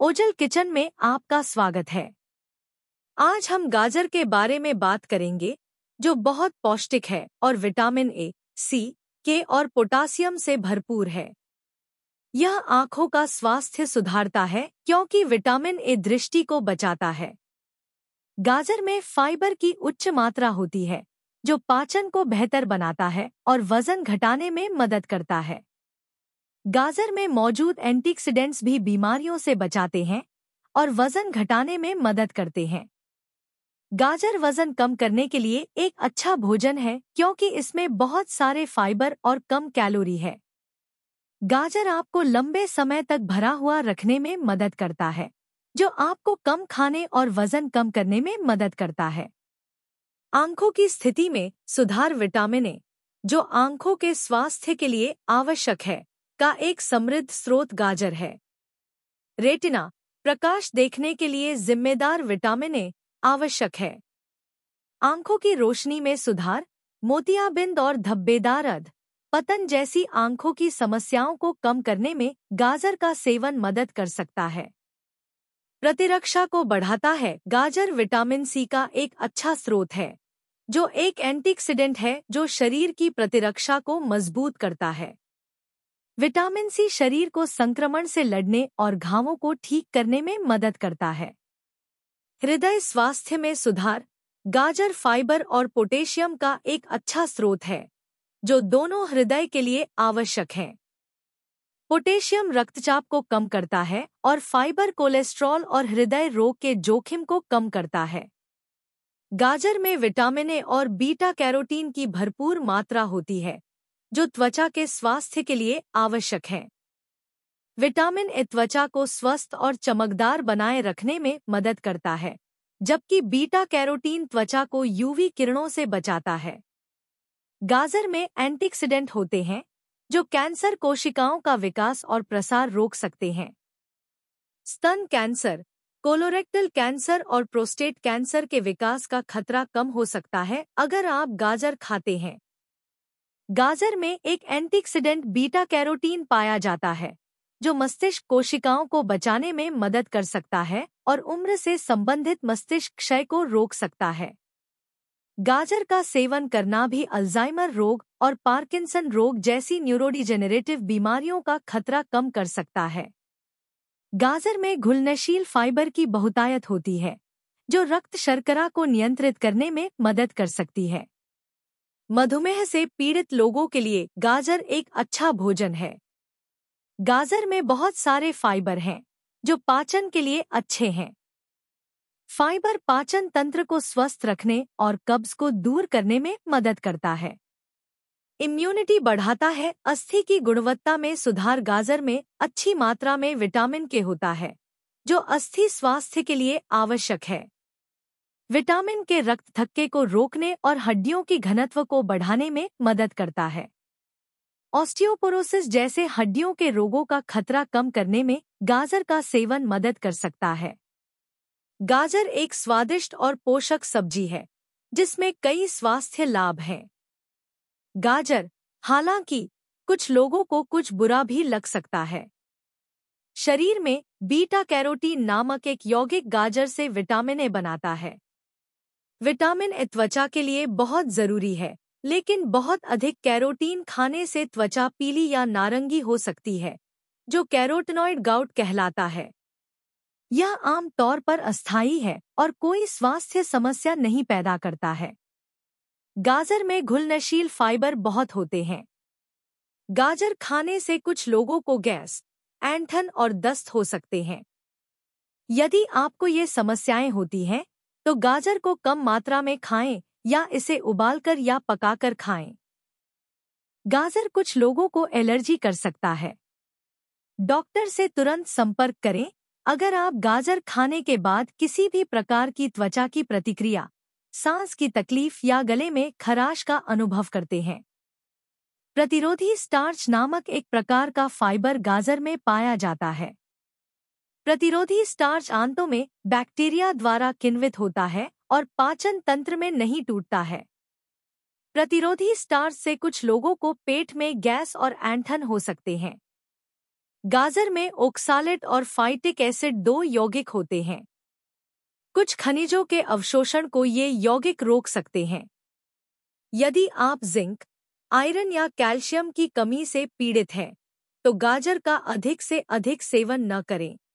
Ojal kitchen में आपका स्वागत है। आज हम गाजर के बारे में बात करेंगे जो बहुत पौष्टिक है और विटामिन ए, सी, के और पोटासियम से भरपूर है। यह आंखों का स्वास्थ्य सुधारता है क्योंकि विटामिन ए दृष्टि को बचाता है। गाजर में फाइबर की उच्च मात्रा होती है जो पाचन को बेहतर बनाता है और वजन घटाने में मदद करता है। गाजर में मौजूद एंटीऑक्सीडेंट्स भी बीमारियों से बचाते हैं और वजन घटाने में मदद करते हैं। गाजर वजन कम करने के लिए एक अच्छा भोजन है क्योंकि इसमें बहुत सारे फाइबर और कम कैलोरी है। गाजर आपको लंबे समय तक भरा हुआ रखने में मदद करता है जो आपको कम खाने और वजन कम करने में मदद करता है। आंखों की स्थिति में सुधार विटामिन ए, जो आंखों के स्वास्थ्य के लिए आवश्यक है, का एक समृद्ध स्रोत गाजर है। रेटिना, प्रकाश देखने के लिए जिम्मेदार विटामिन ए आवश्यक है। आंखों की रोशनी में सुधार, मोतियाबिंद और धब्बेदार अध पतन जैसी आंखों की समस्याओं को कम करने में गाजर का सेवन मदद कर सकता है। प्रतिरक्षा को बढ़ाता है। गाजर विटामिन सी का एक अच्छा स्रोत है जो एक एंटीऑक्सीडेंट है जो शरीर की प्रतिरक्षा को मजबूत करता है। विटामिन सी शरीर को संक्रमण से लड़ने और घावों को ठीक करने में मदद करता है। हृदय स्वास्थ्य में सुधार, गाजर फाइबर और पोटेशियम का एक अच्छा स्रोत है जो दोनों हृदय के लिए आवश्यक हैं। पोटेशियम रक्तचाप को कम करता है और फाइबर कोलेस्ट्रॉल और हृदय रोग के जोखिम को कम करता है। गाजर में विटामिन ए और बीटा कैरोटीन की भरपूर मात्रा होती है जो त्वचा के स्वास्थ्य के लिए आवश्यक है। विटामिन ए त्वचा को स्वस्थ और चमकदार बनाए रखने में मदद करता है, जबकि बीटा कैरोटीन त्वचा को यूवी किरणों से बचाता है। गाजर में एंटीऑक्सीडेंट होते हैं जो कैंसर कोशिकाओं का विकास और प्रसार रोक सकते हैं। स्तन कैंसर, कोलोरेक्टल कैंसर और प्रोस्टेट कैंसर के विकास का खतरा कम हो सकता है अगर आप गाजर खाते हैं। गाजर में एक एंटीऑक्सीडेंट बीटा कैरोटीन पाया जाता है जो मस्तिष्क कोशिकाओं को बचाने में मदद कर सकता है और उम्र से संबंधित मस्तिष्क क्षय को रोक सकता है। गाजर का सेवन करना भी अल्जाइमर रोग और पार्किंसन रोग जैसी न्यूरोडिजेनरेटिव बीमारियों का खतरा कम कर सकता है। गाजर में घुलनशील फाइबर की बहुतायत होती है जो रक्त शर्करा को नियंत्रित करने में मदद कर सकती है। मधुमेह से पीड़ित लोगों के लिए गाजर एक अच्छा भोजन है। गाजर में बहुत सारे फाइबर हैं जो पाचन के लिए अच्छे हैं। फाइबर पाचन तंत्र को स्वस्थ रखने और कब्ज को दूर करने में मदद करता है। इम्यूनिटी बढ़ाता है। अस्थि की गुणवत्ता में सुधार, गाजर में अच्छी मात्रा में विटामिन के होता है जो अस्थि स्वास्थ्य के लिए आवश्यक है। विटामिन के रक्त थक्के को रोकने और हड्डियों के घनत्व को बढ़ाने में मदद करता है। ऑस्टियोपोरोसिस जैसे हड्डियों के रोगों का खतरा कम करने में गाजर का सेवन मदद कर सकता है। गाजर एक स्वादिष्ट और पोषक सब्जी है जिसमें कई स्वास्थ्य लाभ हैं। गाजर, हालांकि, कुछ लोगों को कुछ बुरा भी लग सकता है। शरीर में बीटा कैरोटीन नामक एक यौगिक गाजर से विटामिन ए बनाता है। विटामिन ए त्वचा के लिए बहुत जरूरी है, लेकिन बहुत अधिक कैरोटीन खाने से त्वचा पीली या नारंगी हो सकती है जो कैरोटिनॉइड गाउट कहलाता है। यह आमतौर पर अस्थायी है और कोई स्वास्थ्य समस्या नहीं पैदा करता है। गाजर में घुलनशील फाइबर बहुत होते हैं। गाजर खाने से कुछ लोगों को गैस, ऐंठन और दस्त हो सकते हैं। यदि आपको ये समस्याएं होती हैं तो गाजर को कम मात्रा में खाएं या इसे उबालकर या पकाकर खाएं। गाजर कुछ लोगों को एलर्जी कर सकता है। डॉक्टर से तुरंत संपर्क करें अगर आप गाजर खाने के बाद किसी भी प्रकार की त्वचा की प्रतिक्रिया, सांस की तकलीफ या गले में खराश का अनुभव करते हैं। प्रतिरोधी स्टार्च नामक एक प्रकार का फाइबर गाजर में पाया जाता है। प्रतिरोधी स्टार्च आंतों में बैक्टीरिया द्वारा किण्वित होता है और पाचन तंत्र में नहीं टूटता है। प्रतिरोधी स्टार्च से कुछ लोगों को पेट में गैस और ऐंठन हो सकते हैं। गाजर में ओक्सालेट और फाइटिक एसिड दो यौगिक होते हैं। कुछ खनिजों के अवशोषण को ये यौगिक रोक सकते हैं। यदि आप जिंक, आयरन या कैल्शियम की कमी से पीड़ित हैं तो गाजर का अधिक से अधिक सेवन न करें।